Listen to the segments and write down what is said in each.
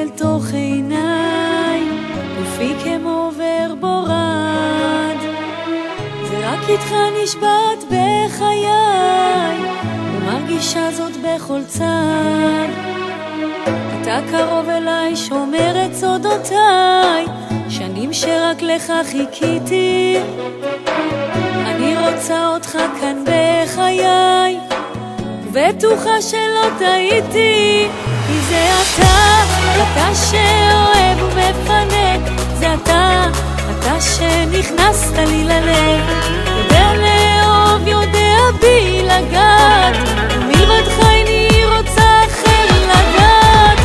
אל תוך עיניי, גופי כמו עובר בורד, זה רק איתך נשבעת בחיי, ומרגישה זאת בכל צד. אתה קרוב אליי, שומר את סודותיי, שנים שרק לך חיכיתי, אני רוצה אותך כאן בחיי, בטוחה שלא טעיתי. כי זה אתה שאוהב ומפנק, זה אתה שנכנסת לי ללב, יודע לאהוב, יודע בי לגעת, ומלבדך איני רוצה אחר לגעת.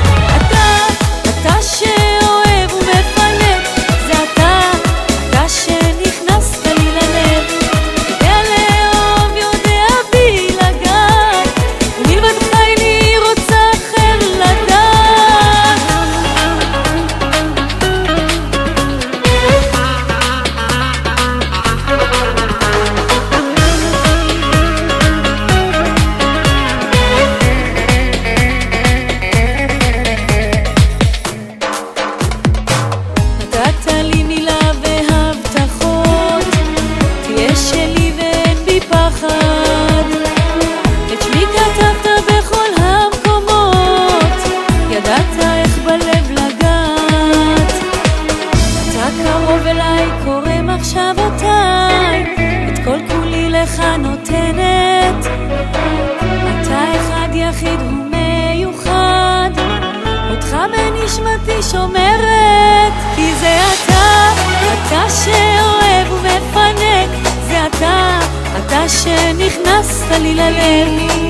אתה שאוהב ומפנק, זה אתה שנכנסת לי ללב, יודע לאהוב, יודע בי לגעת, ומלבדך איני רוצה אחר לגעת. נתת לי מילה והבטחות, תהיה שלי ואין בי פחד, את שמי כתבת בכל המקומות, ידעת איך בלב לגעת. אתה קרוב אליי, קורא מחשבותיי, את כל כולי לך נותנת, אתה אחד יחיד ומיוחד, אותך בנשמתי שומרת. כי זה אתה שאוהב ומפנק, זה אתה שנכנסת לי ללב,